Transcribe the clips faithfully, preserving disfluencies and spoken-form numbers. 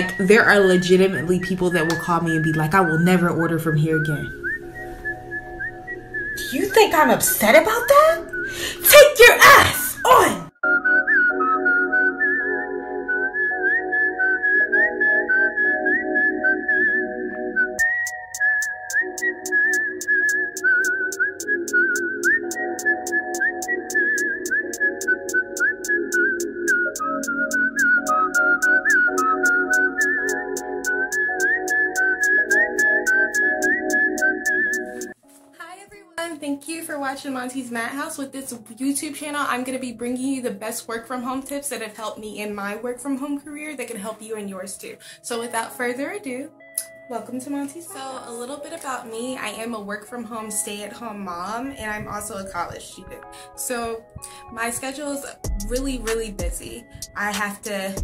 Like, there are legitimately people that will call me and be like, I will never order from here again. Do you think I'm upset about that? Take your ass on! Thank you for watching Monti's Madhouse. With this YouTube channel, I'm going to be bringing you the best work from home tips that have helped me in my work from home career that can help you in yours too. So without further ado, welcome to Monti's Madhouse. So a little bit about me. I am a work from home, stay at home mom, and I'm also a college student. So my schedule is really, really busy. I have to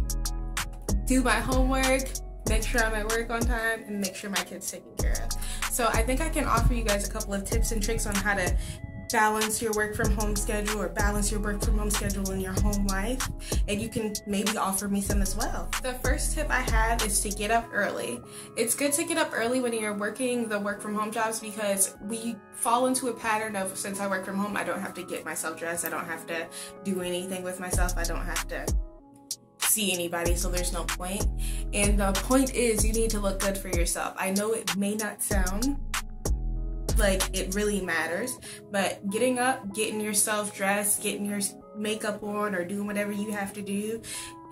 do my homework, make sure I'm at work on time, and make sure my kids taken care of. So I think I can offer you guys a couple of tips and tricks on how to balance your work from home schedule or balance your work from home schedule in your home life. And you can maybe offer me some as well. The first tip I have is to get up early. It's good to get up early when you're working the work from home jobs, because we fall into a pattern of, since I work from home, I don't have to get myself dressed. I don't have to do anything with myself. I don't have to see anybody, so there's no point. And the point is, you need to look good for yourself. I know it may not sound like it really matters, but getting up, getting yourself dressed, getting your makeup on, or doing whatever you have to do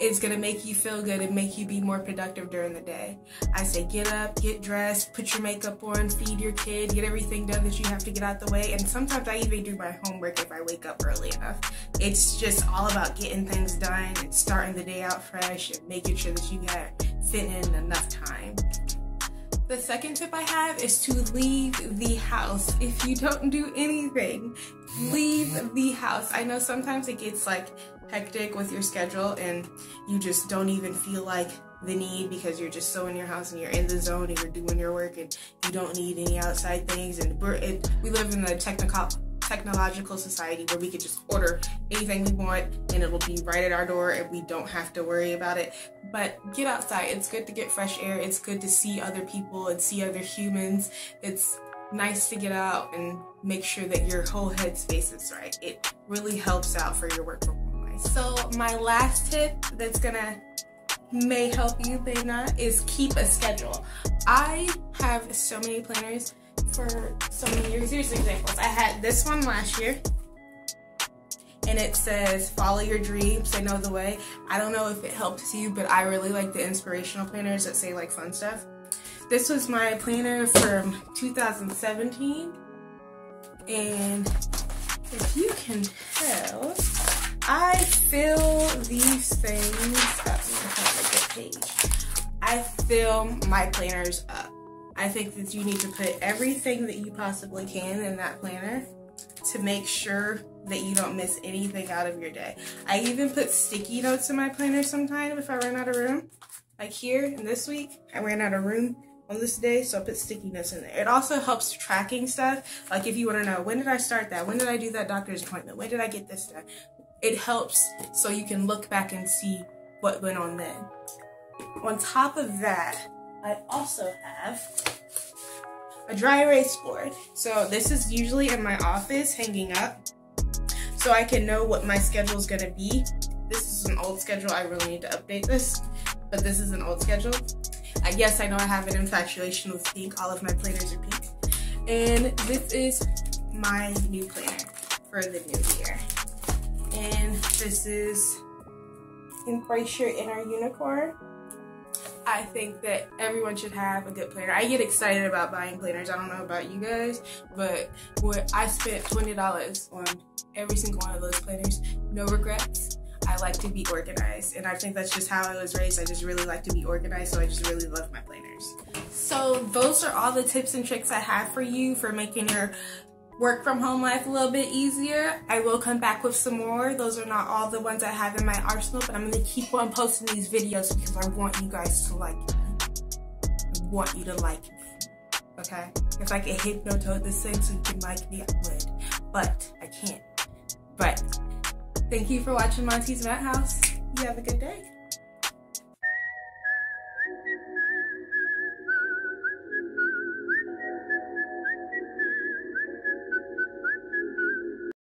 is gonna make you feel good and make you be more productive during the day. I say get up, get dressed, put your makeup on, feed your kid, get everything done that you have to get out the way. And sometimes I even do my homework if I wake up early enough. It's just all about getting things done and starting the day out fresh and making sure that you got fit in enough time. The second tip I have is to leave the house. If you don't do anything, leave the house. I know sometimes it gets like hectic with your schedule and you just don't even feel like the need, because you're just so in your house and you're in the zone and you're doing your work and you don't need any outside things. And we're, it, we live in a technical technological society where we could just order anything we want and it will be right at our door and we don't have to worry about it. But get outside. It's good to get fresh air. It's good to see other people and see other humans. It's nice to get out and make sure that your whole head space is right. It really helps out for your work from home life. So my last tip that's gonna may help you, may not, is keep a schedule. I have so many planners for so many years. Here's examples. I had this one last year and it says follow your dreams, they know the way. I don't know if it helps you, but I really like the inspirational planners that say like fun stuff. This was my planner from two thousand seventeen, and if you can tell, I fill these things up. I have a good page. I fill my planners up. I think that you need to put everything that you possibly can in that planner to make sure that you don't miss anything out of your day. I even put sticky notes in my planner sometimes if I run out of room. Like here, and this week, I ran out of room on this day, so I put sticky notes in there. It also helps tracking stuff. Like if you want to know, when did I start that? When did I do that doctor's appointment? When did I get this done? It helps so you can look back and see what went on then. On top of that, I also have a dry erase board. So this is usually in my office hanging up, so I can know what my schedule is gonna be. This is an old schedule, I really need to update this, but this is an old schedule. I guess I know I have an infatuation with pink, all of my planners are pink. And this is my new planner for the new year. And this is Embrace Your Inner Unicorn. I think that everyone should have a good planner. I get excited about buying planners. I don't know about you guys, but what I spent twenty dollars on every single one of those planners. No regrets. I like to be organized, and I think that's just how I was raised. I just really like to be organized, so I just really love my planners. So those are all the tips and tricks I have for you for making your work from home life a little bit easier. I will come back with some more. Those are not all the ones I have in my arsenal, but I'm going to keep on posting these videos because I want you guys to like me. I want you to like me, okay? If I could hypnotoad this thing so you can like me, I would, but I can't. But thank you for watching Monti's Madhouse. You have a good day.